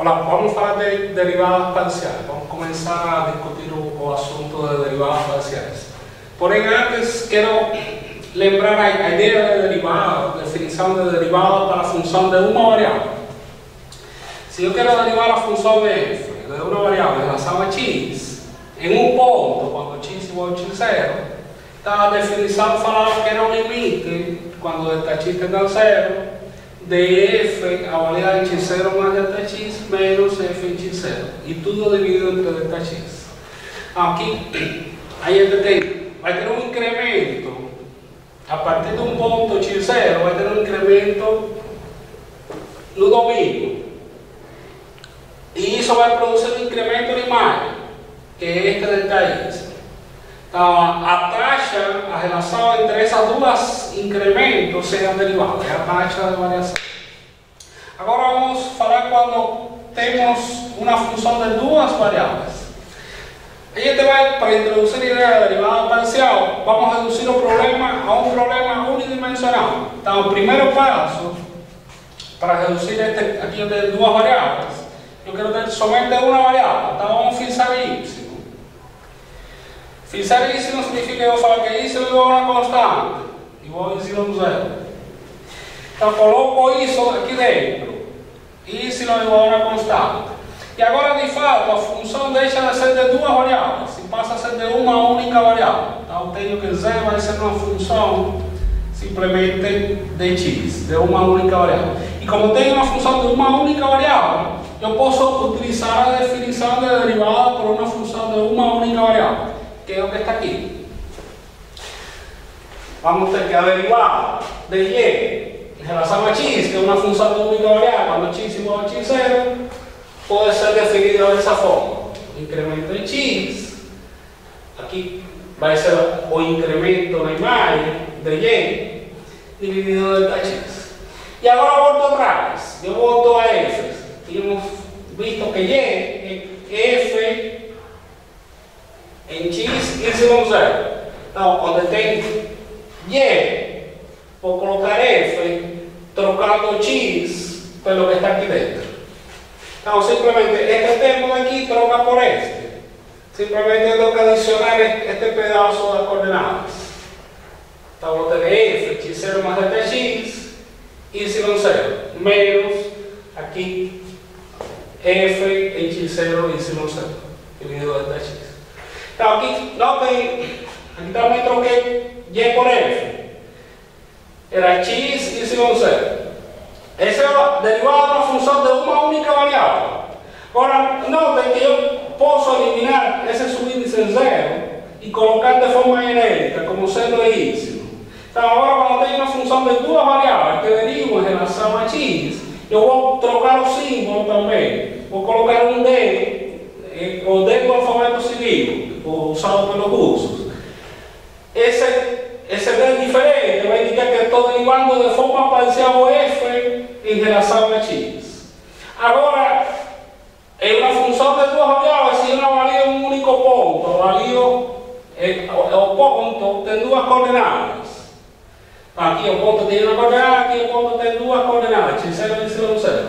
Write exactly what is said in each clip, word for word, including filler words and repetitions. Hola, vamos a hablar de derivadas parciales. Vamos a comenzar a discutir o asunto de derivadas parciales. Porém, antes quiero lembrar a idea de derivada, definición de derivada para función de una variable. Si yo quiero derivar la función de f de una variable relacionada a x en un punto, cuando x igual a cero, esta definición fala que era un límite cuando esta x tenga cero de f a variar de x cero más delta x menos f en x cero y todo dividido entre delta x. Aquí hay el detalle, va a tener un incremento a partir de un punto x cero, va a tener un incremento no domingo. Y eso va a producir un incremento de imagen, que es este detalle. La taxa, la relación entre esas dos incrementos sean derivadas, es la taxa de variación. Ahora vamos a hablar cuando tenemos una función de dos variables. Este va, para introducir la idea de derivada parcial, vamos a reducir un problema a un problema unidimensional. Entonces, el primer paso para reducir este, aquí de dos variables, yo quiero tener solamente una variable. Entonces vamos a fixar y. Fixar y significa que yo solo que y es una constante. Y voy a decirlo en cero. Entonces coloco y aquí dentro. Y es una constante. Y ahora de facto, la función deja de ser de dos variables. Y pasa a ser de una única variable. Entonces tengo que z va a ser una función simplemente de x, de una única variable. Y como tengo una función de una única variable, yo puedo utilizar la definición de derivada por una función de una única variable, que es lo que está aquí. Vamos a tener que derivar de y en relación a x, que es una función de única variable, cuando x igual a x cero, puede ser definido de esa forma. Incremento en x, aquí va a ser o incremento en la imagen de y, dividido delta x. Y ahora vuelvo atrás, yo vuelvo a f. Y hemos visto que y es f en x es igual a cero. Entonces, cuando tengo y, puedo colocar f trocando x por lo que está aquí dentro. Entonces, simplemente este termo de aquí troca por este. Simplemente tengo que adicionar este pedazo de coordenadas. Entonces, voy a tener f, x cero más delta x es igual a cero, menos aquí f en x cero y seno cero dividido delta x. Entonces aquí noten, aquí también troqué y por f. Era x y seno cero. Esa era derivada de una función de una única variable. Ahora noten que yo puedo eliminar ese subíndice en cero y colocar de forma genérica como seno de y. Entonces ahora cuando tengo una función de dos variables que derivo en relación a x, yo voy a trocar los símbolos también. Voy a colocar un D, eh, o D con alfabeto cirílico, usado por los cursos. Ese, ese D diferente va a indicar que estoy derivando de forma parcial o f en relación a x. Ahora, en una función de dos variables, si yo no valido un único punto, valido eh, o, o punto de dos coordenadas. Aquí el punto tiene una coordenada, aquí el punto tiene dos coordenadas, x cero y x cero. Entonces,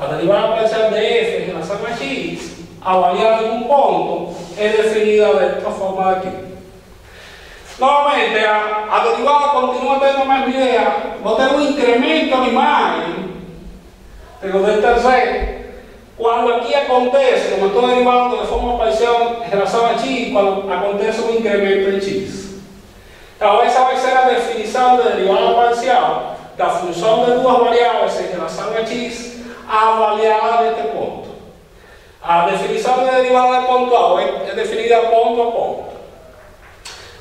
la derivada parcial de f en relación a x, a variar en un punto, es definida de esta forma de aquí. Nuevamente, la derivada continúa teniendo más idea, va a tener un incremento en la imagen, pero delta z, cuando aquí acontece, como estoy derivando de forma parcial en relación a x, cuando acontece un incremento en x. Entonces, esa va a ser la definición de derivada parcial de la función de dos variables en relación a x avaliada de este punto. La definición de derivada de punto A es definida punto a punto.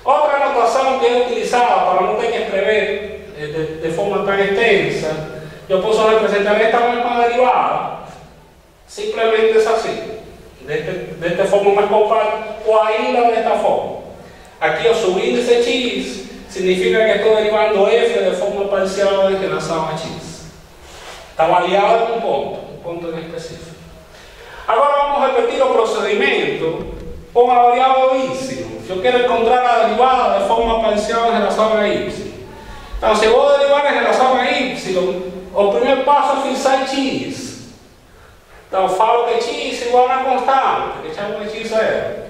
Otra notación que he utilizado para no tener que escribir de, de, de forma tan extensa, yo puedo representar esta misma derivada, simplemente es así, de, este, de esta forma más compacta, o ahí de esta forma. Aquí el subíndice x significa que estoy derivando f de forma parcial de relación a x. Está variado en un punto, un punto en específico. Ahora vamos a repetir el procedimiento con la variable y. Yo quiero encontrar la derivada de forma parcial en relación a y. Entonces, si voy a derivar en relación a y, el primer paso es fixar x. Então, fala que hechiço igual na constante, que chama um hechiço aí.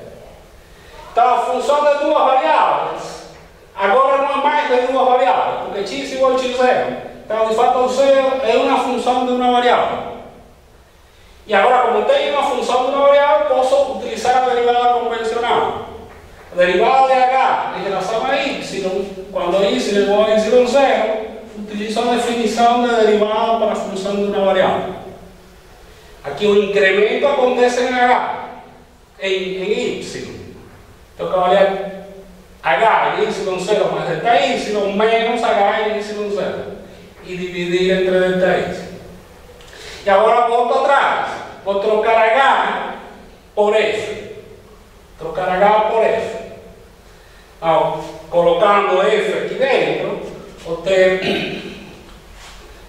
Então, a função das duas variáveis, agora não é mais das duas variáveis, porque hechiço igual hechiço aí. Então, de fato, o zero é uma função de uma variável. E agora, como tenho uma função de uma variável, posso utilizar a derivada convencional. A derivada de H em relação a Y, quando Y igual a Y zero, utilizo a definição de derivada para a função de uma variável. Aqui o incremento acontece em H, em, em Y. Então, trabalhar H em Y zero mais delta Y menos H em Y zero e dividir entre delta Y. E agora volto atrás, vou trocar H por F. Trocar H por F. Então, colocando F aqui dentro, vou ter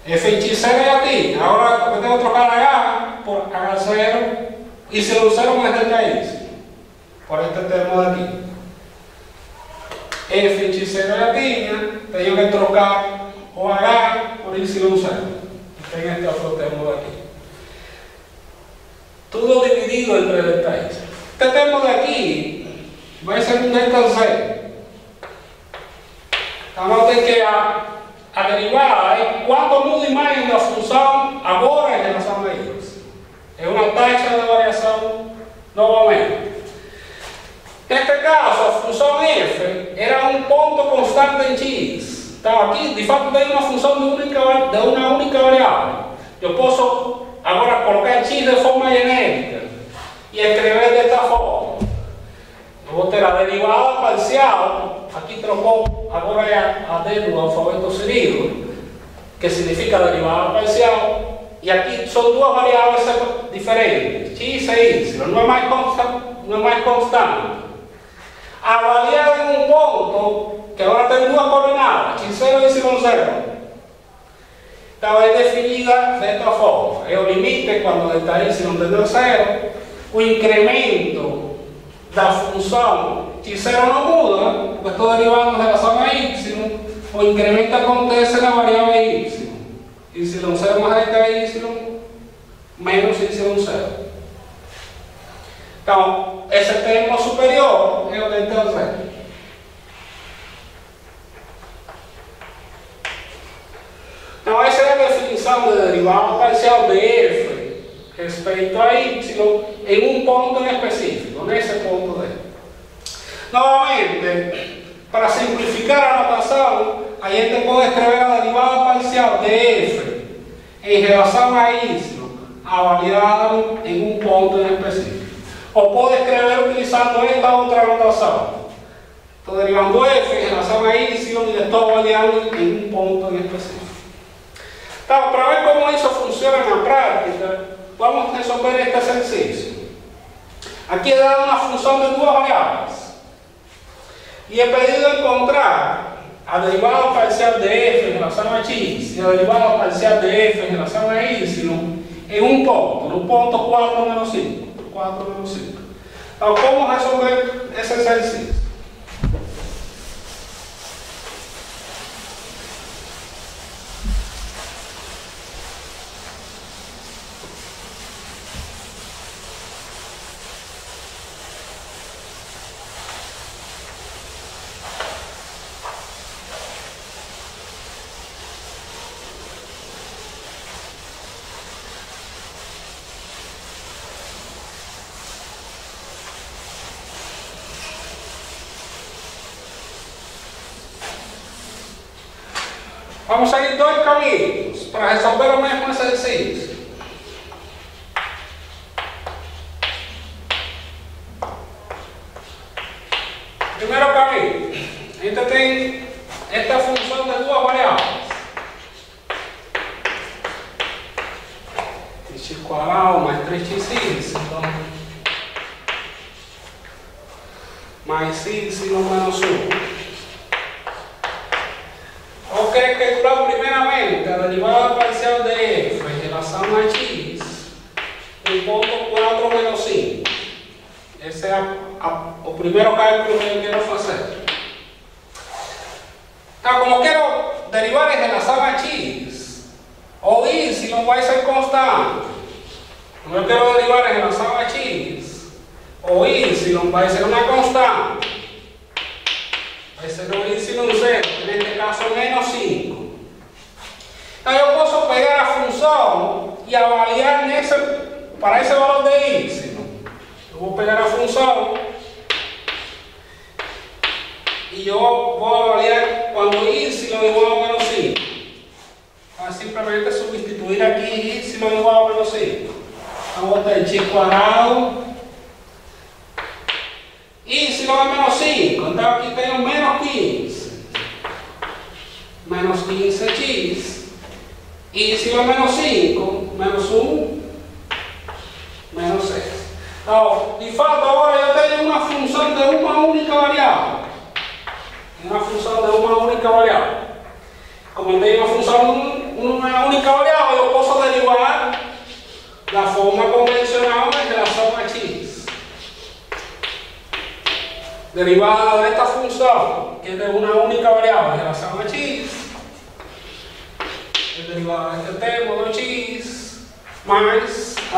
F de zero negativo. Agora eu tenho que trocar H por H zero, y zero mais delta Y, por este termo de aqui. F de zero negativo, tenho que trocar o H por y zero. Tem este outro termo de aqui. Tudo dividido entre delta Y. Este termo de aqui vai ser um delta Z. Então notem que a, a derivada é quando muda a imagem da função agora em relação a Y. É uma taxa de variação novamente. Neste caso, a função F era um ponto constante em X. Então aqui de fato tem uma função de, única, de uma única variável. Eu posso agora colocar X de forma genérica e escrever desta forma. Eu vou ter a derivada parcial, aqui trocou, agora é a D do alfabeto cirílico, que significa derivada parcial, e aqui são duas variáveis diferentes, X e Y, não é mais constante, não é mais constante. Avaliada em um ponto que agora tem duas coordenadas, x zero e y zero. Então é definida desta forma, é o limite quando delta y tende a zero. O incremento da função x zero não muda, porque estou derivando em relação a y, o incremento acontece na variável y, y zero mais delta y menos y zero. Então, esse termo superior é o delta zero. Então, essa é a definição da derivada parcial de f respecto a y en un punto en específico, en ese punto D. Nuevamente, para simplificar la notación, a gente puede escribir la derivada parcial de f en relación a y, avaliada en un punto en específico. O puede escribir utilizando esta otra notación. Entonces, derivando f en relación a y y esto avaliado en un punto en específico. Entonces, para ver cómo eso funciona en la práctica, vamos a resolver este ejercicio. Aquí he dado una función de dos variables y he pedido encontrar a derivada parcial de f en relación a x y a derivada parcial de f en relación a y en un punto, en un punto cuatro menos cinco. Entonces, ¿cómo resolver ese ejercicio? Vamos a ir dois caminhos para resolver o mesmo exercício. Primeiro caminho, a gente tem esta função de duas variáveis. X quadrado mais três x, então, mais y menos um. Primeramente, a derivada parcial de f em relação a x em ponto quatro menos cinco. Esse é a, a, o primeiro cálculo que eu quero fazer. Então, como quero derivar em relação a x, o y vai ser constante. Como yo quiero derivar en relação a x, o ensino vai ser uma constante, vai ser um ensino zero, neste caso menos cinco. Então eu posso pegar a função e avaliar nesse, para esse valor de ensino. Eu vou pegar a função e eu vou avaliar quando ensino igual a menos cinco. Então, simplesmente substituir aqui ensino igual a menos cinco. Vamos botar x cuadrado y si lo da menos cinco, entonces aquí tengo menos quince, menos quince x, y si lo da menos cinco, menos uno, menos seis. Entonces, de facto ahora yo tengo una función de una única variable, una función de una única variable. Como tengo una función de una única variable, yo puedo derivar la forma convencional en relación a x. Derivada de esta función, que es de una única variable en relación a x, es derivada de este termo de x, más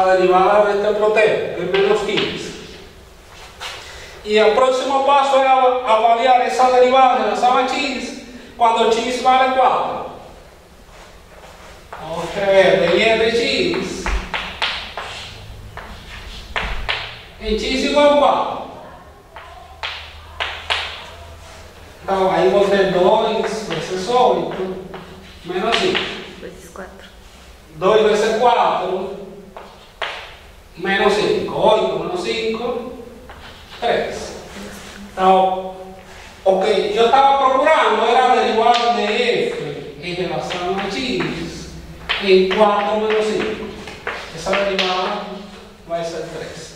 la derivada de este otro termo, que es menos quince. Y el próximo paso es avaliar esa derivada en relación a x cuando x vale cuatro. Vamos a ver, de y de x. x igual a cuatro. Então, aí vou ter dois vezes oito menos cinco. Vezes quatro. dois vezes quatro menos cinco. oito menos cinco, três. Então, o que eu estava procurando era derivar de f em relação a x em quatro menos cinco. Essa derivada vai ser três.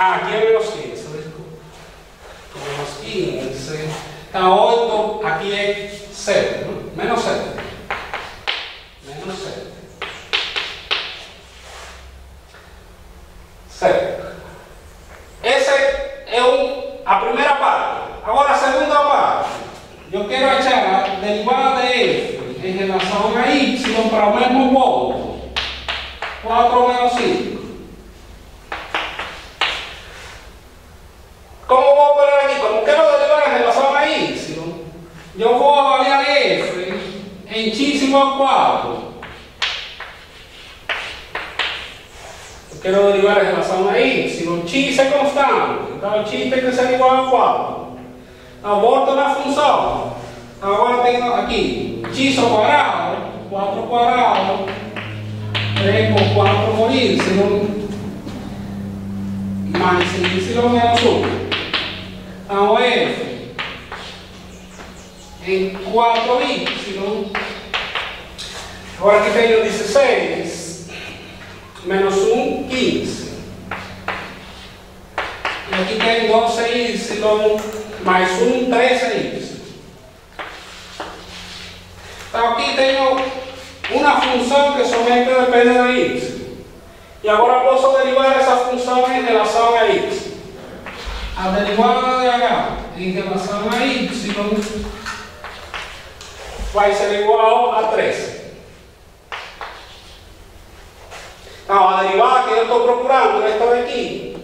Ah, aquí hay menos quince, disculpa. Menos quince. Está ocho, aquí es siete, ¿no? Menos siete. Menos siete. siete. Esa es un, la primera parte. Ahora, la segunda parte. Yo quiero echar derivada de f en relación a y para el mismo modo. cuatro menos cinco. ¿Cómo voy a operar aquí? Como quiero derivar en relación a y, yo voy a avaliar f en x igual a cuatro. Yo quiero derivar en relación a y, x es constante, entonces x tiene que ser igual a cuatro. Aborto la función, ahora tengo aquí x cuadrado, cuatro cuadrado, tres por cuatro por y, más y menos uno. Então, f em quatro y. Agora aqui tenho dezesseis, menos um, quinze. E aqui tenho doze y, mais um, treze y. Então, aqui tenho uma função que somente depende da y. E agora posso derivar essa função em relação a y. A derivada de acá en relación a y va a ser igual a trece. No, la derivada que yo estoy procurando, esta de aquí,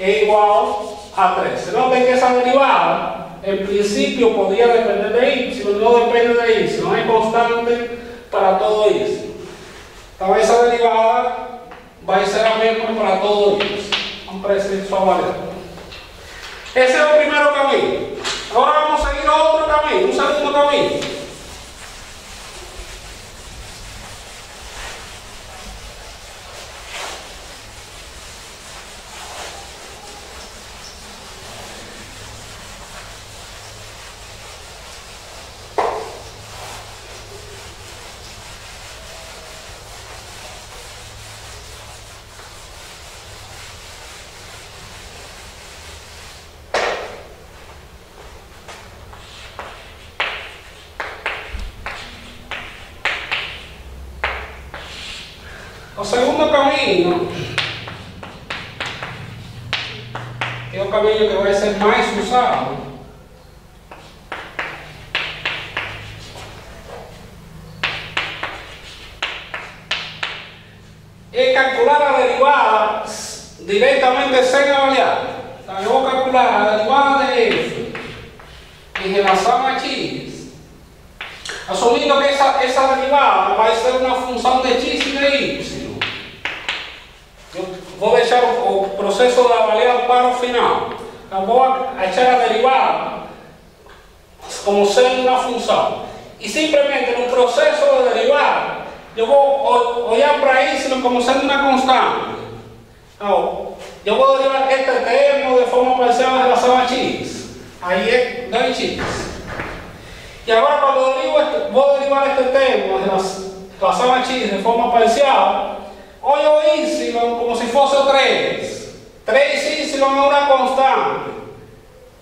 es igual a trece. Noten que esa derivada en principio podría depender de y, no depende de y, no es constante para todo y. Entonces esa derivada va a ser la misma para todo y. Vamos a decir su valor. Ese es el primer camino. Ahora vamos a seguir a otro camino, un segundo camino. O segundo camino, que es un camino que va a ser más usado, es calcular la derivada directamente sin avaliar. O sea, yo voy a calcular la derivada de f en relación a x, asumiendo que esa, esa derivada va a ser una función de x y de y. Yo voy a echar el proceso de avaliar para el final. La voy a echar la derivada como ser una función, y simplemente en un proceso de derivada yo voy a braírselo como ser una constante. No, yo puedo llevar este termo de forma parcial en relación a x, ahí es no hay x, y ahora cuando derivo este, voy a derivar este termo en relación a x de forma parcial, o yo hice como si fuese tres tres y es una constante.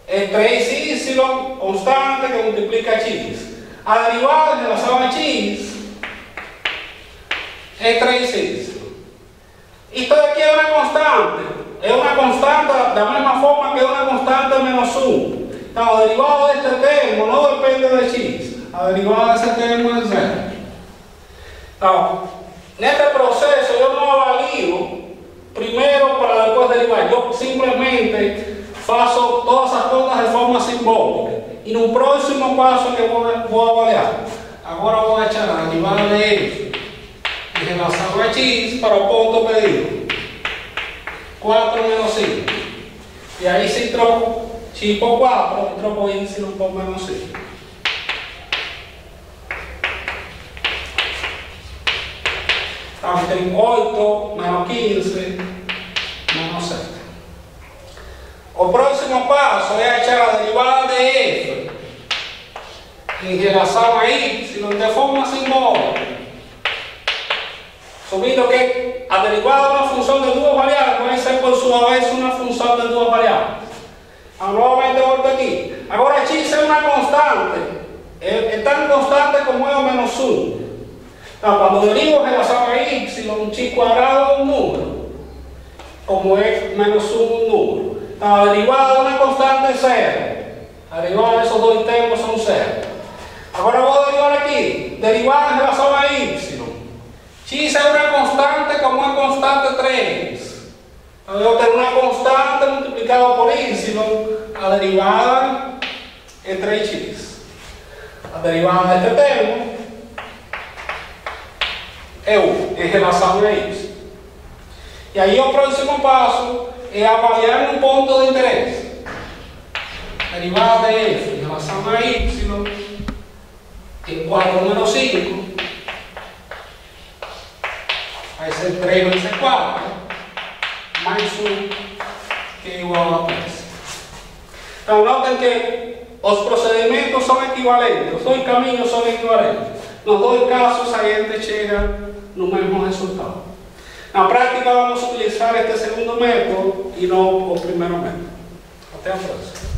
El tres y constante que multiplica x. A derivada en relación a x es tres y. Y esto de aquí es una constante. Es una constante de la misma forma que una constante menos uno. La derivada de este termo no depende de x. La derivada de este termo es cero. Ahora, en este proceso yo no avalío primero para después derivar. Yo simplemente paso todas esas cosas de forma simbólica. Y en un próximo paso que voy a, voy a avaliar, ahora voy a echar la derivada de f en relación a x para el punto pedido. cuatro menos cinco. Y ahí se entró chico cuatro, entró por y sin un poco menos cinco. Tanto en ocho menos quince menos seis. El próximo paso es echar la derivada de f en relación a y de forma simbólica, asumiendo que la derivada de una función de dos variables puede ser por su vez una función de dos variables. Ahora nuevamente vuelvo aquí. Ahora x es una constante, es, es tan constante como el menos uno. Cuando derivo en relación a y, un x cuadrado es un número, como es menos uno un número. La derivada de una constante es cero. La derivada de esos dos termos son cero. Ahora voy a derivar aquí. Derivada en relación a y. X es una constante como una constante tres. Voy a tener una constante multiplicada por y. La derivada es tres x. La derivada de este termo es uno en relación a y. Y ahí el próximo paso es avaliar en un punto de interés. Derivada de f en relación a y en cuatro menos cinco. Va a ser tres menos cuatro más uno, que es igual a tres. Entonces noten que los procedimientos son equivalentes, los dos caminos son equivalentes. Los dos casos ahí llegan los mismos resultados. En la práctica vamos a utilizar este segundo método y no el primero método. Hasta la próxima.